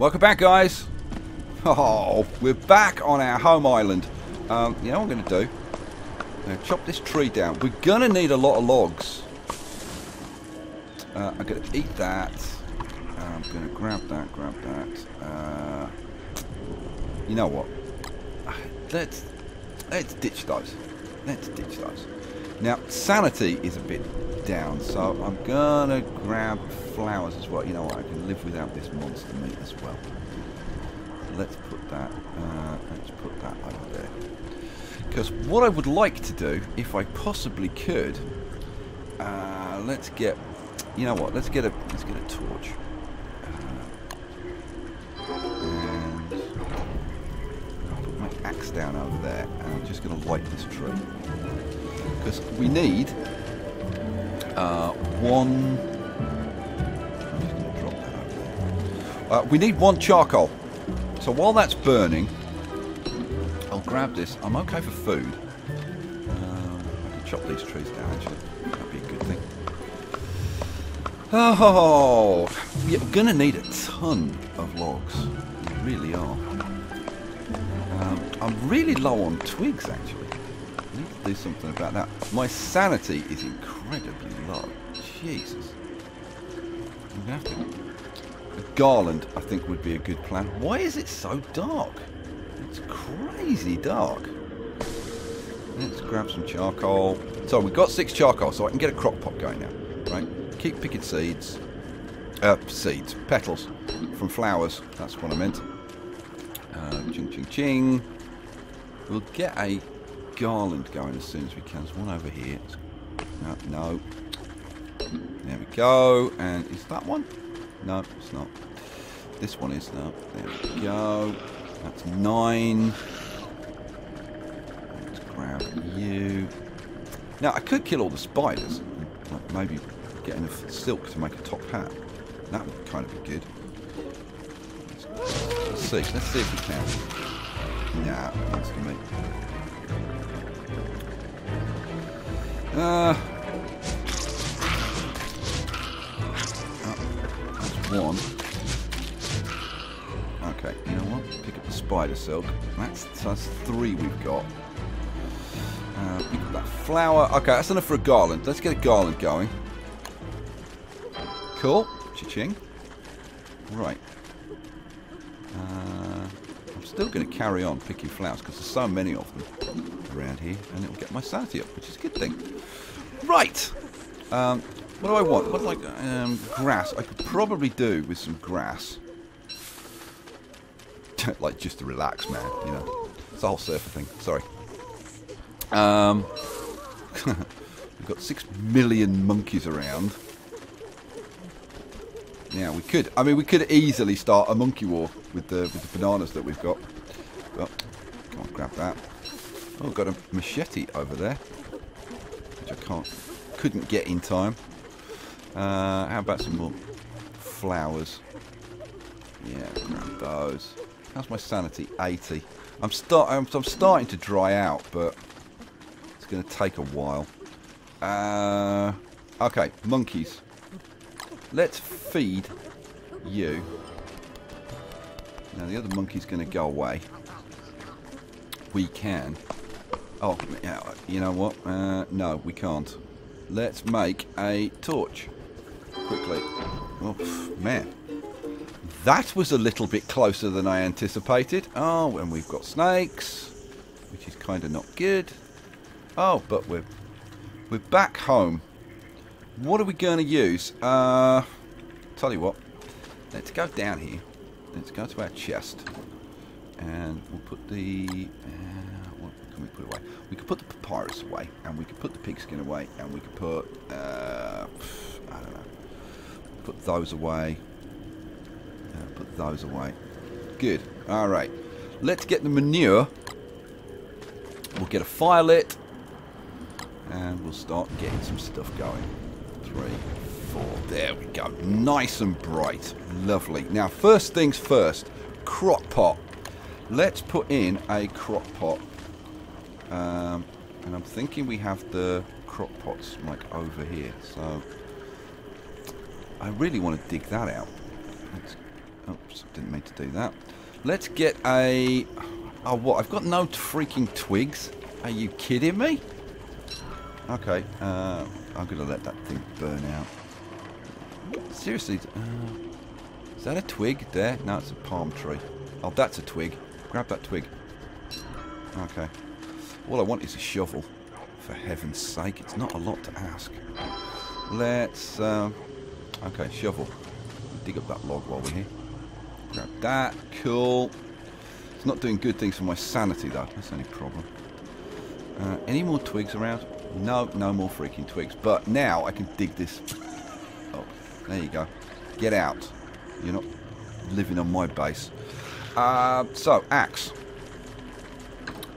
Welcome back, guys. Oh, we're back on our home island. You know what I'm going to do? I'm going to chop this tree down. We're going to need a lot of logs. I'm going to eat that. I'm going to grab that. You know what? Let's ditch those. Now, sanity is a bit down, so I'm gonna grab flowers as well. You know what? I can live without this monster meat as well. Let's put that. Let's put that over there. Because what I would like to do, if I possibly could, let's get. You know what? Let's get a torch. And I'll put my axe down over there, and I'm just gonna light this tree. Because we need one. I'm just going to drop that over there. We need one charcoal. So while that's burning, I'll grab this. I'm okay for food. I can chop these trees down. Actually, that'd be a good thing. Oh, we're going to need a ton of logs. We really are. I'm really low on twigs, actually. Do something about that. My sanity is incredibly low. Jesus. I'm gonna have to. A garland, I think, would be a good plan. Why is it so dark? It's crazy dark. Let's grab some charcoal. So we've got 6 charcoal, so I can get a crock pot going now. Right? Keep picking seeds. Petals from flowers. That's what I meant. Ching, ching, ching. We'll get a garland going as soon as we can. There's one over here. No. There we go. And is that one? No, it's not. This one is. No. There we go. That's 9. Let's grab you. Now, I could kill all the spiders. Like maybe get enough silk to make a top hat. That would kind of be good. Let's see if we can. Nah, that's for me. That's 1. Okay, you know what? Pick up the spider silk. That's 3 we've got. Pick up that flower. Okay, that's enough for a garland. Let's get a garland going. Cool. Cha-ching. Right. I'm still going to carry on picking flowers because there's so many of them around here, and it'll get my sanity up, which is a good thing. Right! What do I want? What do I like? Grass. I could probably do with some grass. Like, just to relax, man, you know. It's a whole surfer thing. Sorry. We've got 6 million monkeys around. Yeah, we could. I mean, we could easily start a monkey war with the bananas that we've got. But, come on, grab that. Oh, I've got a machete over there, which I couldn't get in time. How about some more flowers? Yeah, grab those. How's my sanity? 80. I'm starting to dry out, but it's going to take a while. Okay, monkeys. Let's feed you. Now the other monkey's going to go away. We can. Oh, you know what? No, we can't. Let's make a torch. Quickly. Oh, man. That was a little bit closer than I anticipated. Oh, and we've got snakes, which is kind of not good. Oh, but we're back home. What are we going to use? Tell you what. Let's go down here. Let's go to our chest. And we'll put the... what can we put away? We could put the papyrus away, and we could put the pigskin away, and we could put... I don't know. Put those away. Put those away. Good. Alright. Let's get the manure. We'll get a fire lit. And we'll start getting some stuff going. 3, 4. There we go. Nice and bright. Lovely. Now, first things first. Crock pot. Let's put in a crock pot, and I'm thinking we have the crock pots like over here, so I really want to dig that out. Let's Oops, didn't mean to do that. Let's get a... Oh, what? I've got no freaking twigs. Are you kidding me? Okay, I'm going to let that thing burn out. Seriously, is that a twig there? No, it's a palm tree. Oh, that's a twig. Grab that twig. Okay. All I want is a shovel. For heaven's sake, it's not a lot to ask. Let's, okay, shovel. Dig up that log while we're here. Grab that. Cool. It's not doing good things for my sanity, though. That's the only problem. Any more twigs around? No, no more freaking twigs. But now I can dig this. Oh, there you go. Get out. You're not living on my base. So, axe.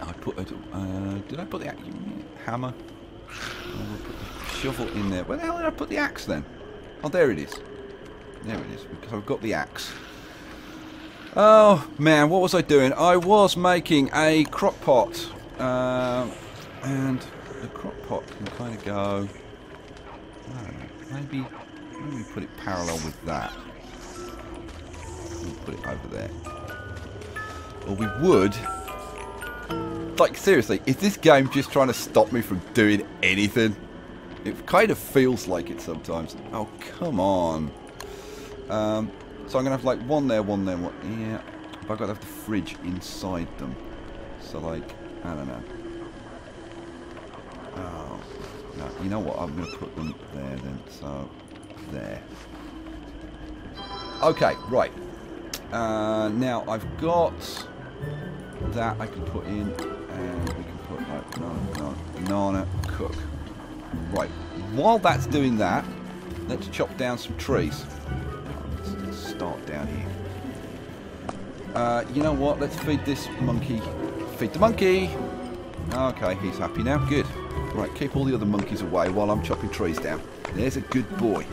I put a... did I put the axe? Hammer. I'll put the shovel in there. Where the hell did I put the axe then? Oh, there it is. There it is. Because I've got the axe. Oh, man. What was I doing? I was making a crock pot. And... the crock pot can kind of go, maybe put it parallel with that. We'll put it over there. Or we would, like, seriously, is this game just trying to stop me from doing anything? It kind of feels like it sometimes. Oh, come on. So I'm going to have like one there, one there, one. Yeah, but I've got to have the fridge inside them. So like, I don't know. Oh, no, you know what, I'm going to put them there then, so, there. Okay, right. Now, I've got that I can put in, and we can put, like, banana cook. Right, while that's doing that, let's chop down some trees. Let's start down here. You know what, let's feed this monkey. Feed the monkey! Okay, he's happy now, good. Right, keep all the other monkeys away while I'm chopping trees down. There's a good boy.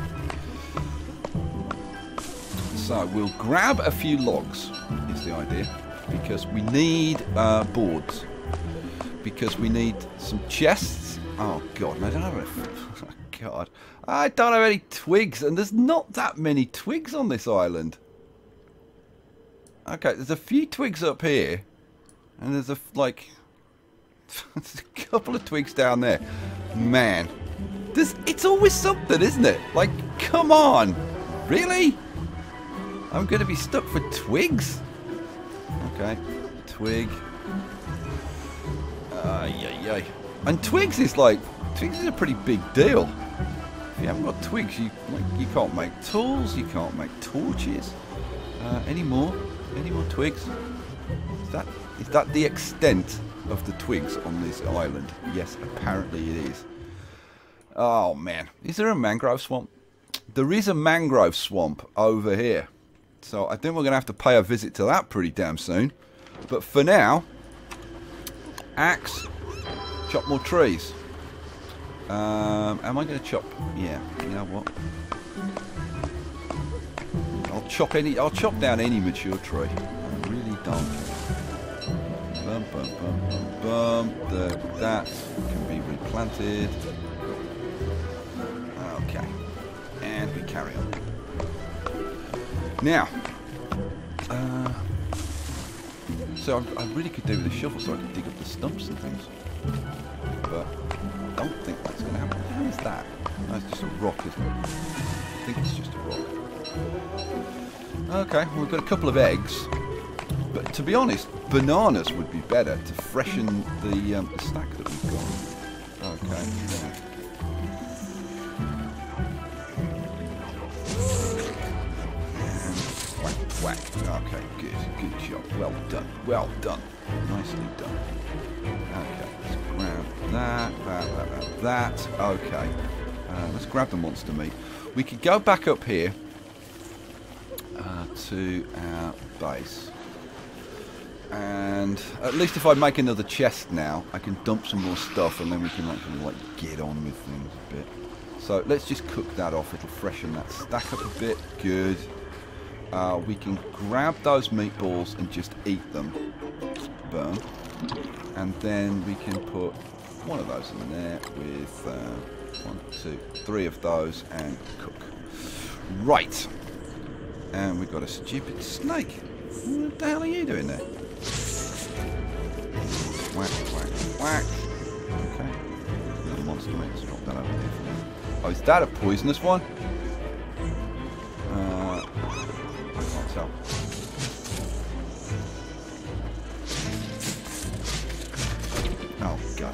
So, we'll grab a few logs, is the idea. Because we need boards. Because we need some chests. Oh, God, I don't have enough. Oh, God. I don't have any twigs, and there's not that many twigs on this island. Okay, there's a few twigs up here. And there's a, like... there's a couple of twigs down there. Man. It's always something, isn't it? Like, come on. Really? I'm going to be stuck for twigs? Okay. Twig. Yay. And twigs is like... twigs is a pretty big deal. If you haven't got twigs, you can't make tools. You can't make torches. Any more? Any more twigs? Is that the extent of the twigs on this island? Yes, apparently it is. Oh, man. Is there a mangrove swamp? There is a mangrove swamp over here. So I think we're going to have to pay a visit to that pretty damn soon. But for now, axe, chop more trees. Am I going to chop? Yeah, you know what? I'll chop down any mature tree. I really don't. Bum, bum, bum, bum, bum. That can be replanted. Okay. And we carry on. Now. So I really could do with a shovel so I could dig up the stumps and things. But I don't think that's going to happen. How is that? That's just a rock, isn't it? I think it's just a rock. Okay. Well, we've got a couple of eggs. But to be honest, bananas would be better to freshen the stack that we've got. Okay. Yeah. Whack, whack. Okay, good job. Well done. Well done. Nicely done. Okay, let's grab that. Okay. Let's grab the monster meat. We could go back up here to our base. And at least if I make another chest now, I can dump some more stuff and then we can actually like get on with things a bit. So let's just cook that off. It'll freshen that stack up a bit. Good. We can grab those meatballs and just eat them. Burn. And then we can put one of those in there with 1, 2, 3 of those and cook. Right. And we've got a stupid snake. What the hell are you doing there? Whack, whack, whack. Okay. Little monster mate. Let's drop that over there for me. Oh, is that a poisonous one? I can't tell. Oh, God,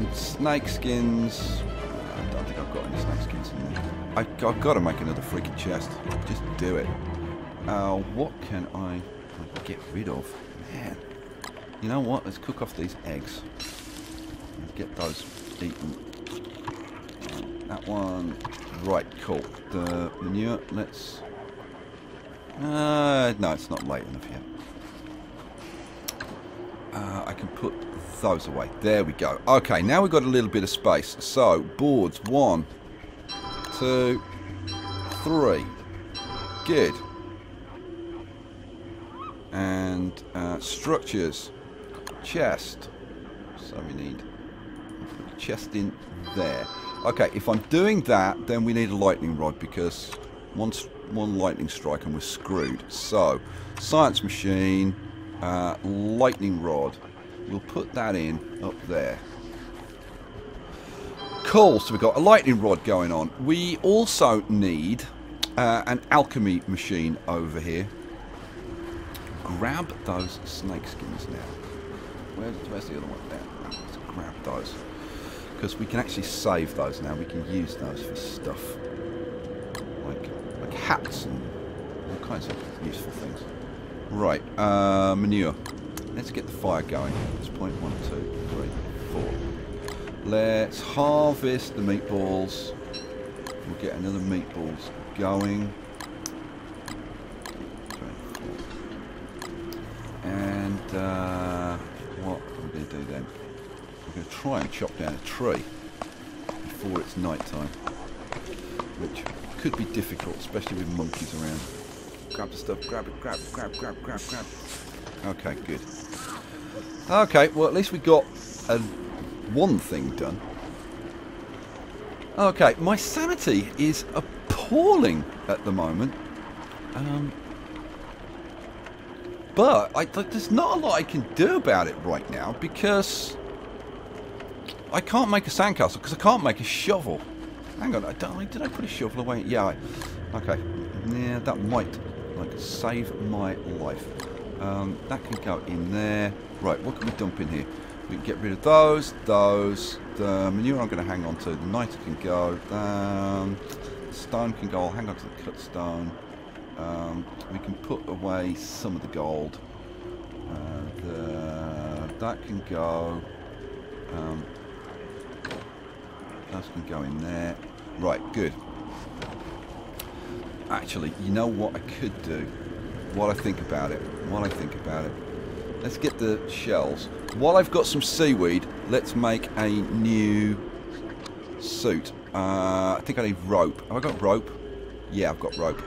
that hit. Okay. Snake skins. I don't think I've got any snake skins in there. I've got to make another freaking chest. Just do it. What can I get rid of? Man. You know what? Let's cook off these eggs. Let's get those eaten. That one. Right, cool. The manure, let's... no, it's not late enough yet. I can put those away. There we go. Okay, now we've got a little bit of space. So, boards. 1, 2, 3. Good. And structures. Chest. So we need... Put the chest in there. Okay, if I'm doing that, then we need a lightning rod, because one lightning strike and we're screwed. So, science machine, lightning rod. We'll put that in up there. Cool, so we've got a lightning rod going on. We also need an alchemy machine over here. Grab those snake skins now. Where's the other one? There. Let's grab those. Because we can actually save those now. We can use those for stuff like hats and all kinds of useful things. Right, manure. Let's get the fire going. It's 1, 2, 3, 4. Let's harvest the meatballs. We'll get another meatballs going. And what are we going to do then? I'm going to try and chop down a tree before it's night time, which could be difficult, especially with monkeys around. Grab the stuff, grab it, grab, grab, grab, grab, grab. Okay, good. Okay, well at least we got one thing done. Okay, my sanity is appalling at the moment, but there's not a lot I can do about it right now because I can't make a sandcastle because I can't make a shovel. Hang on, did I put a shovel away? Yeah, okay. Yeah, that might save my life. That can go in there. Right, what can we dump in here? We can get rid of those. The manure I'm going to hang on to. The nitre can go. The stone can go. I'll hang on to the cut stone. We can put away some of the gold. That can go. Those can go in there. Right, good. Actually, you know what I could do? While I think about it. Let's get the shells. While I've got some seaweed, let's make a new suit. I think I need rope. Have I got rope? Yeah, I've got rope.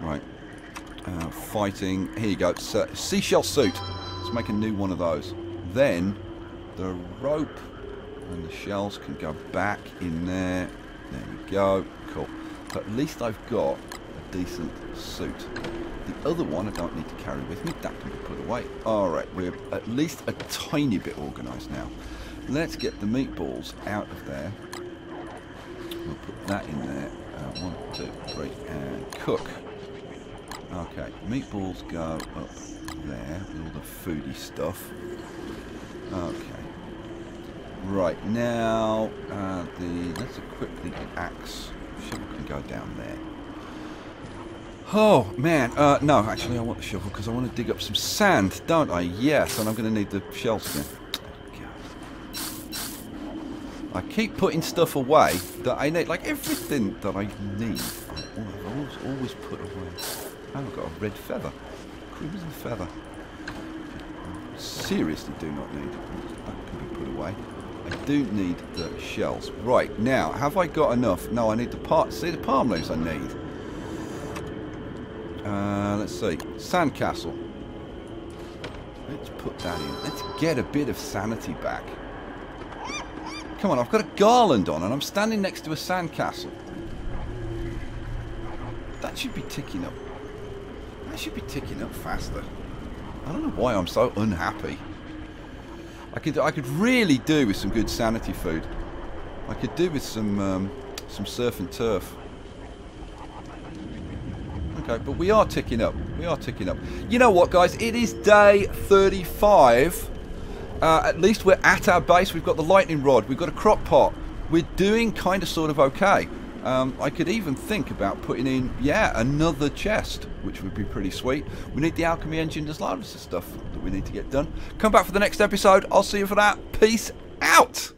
Right. Fighting. Here you go. So, seashell suit. Let's make a new one of those. Then, the rope and the shells can go back in there. There we go. Cool. So at least I've got a decent suit. The other one I don't need to carry with me. That can be put away. Alright, we're at least a tiny bit organised now. Let's get the meatballs out of there. We'll put that in there. 1, 2, 3, and cook. Okay, meatballs go up there with all the foody stuff. Okay. Right, now, let's equip the axe. Shovel can go down there. Oh, man. No, actually, I want the shovel because I want to dig up some sand, don't I? Yes, and I'm going to need the shells again. I keep putting stuff away that I need. Like, everything that I need, I've always put away. I've got a red feather. Crimson feather. I seriously do not need. That can be put away. I do need the shells. Right, now, have I got enough? No, I need the parts. See, the palm leaves I need. Let's see. Sandcastle. Let's put that in. Let's get a bit of sanity back. Come on, I've got a garland on and I'm standing next to a sandcastle. That should be ticking up. That should be ticking up faster. I don't know why I'm so unhappy. I could really do with some good sanity food. I could do with some surf and turf. Okay, but we are ticking up. We are ticking up. You know what, guys? It is day 35. At least we're at our base. We've got the lightning rod. We've got a crock pot. We're doing kind of sort of okay. I could even think about putting in, yeah, another chest, which would be pretty sweet. We need the alchemy engine. There's lots of stuff that we need to get done. Come back for the next episode. I'll see you for that. Peace out.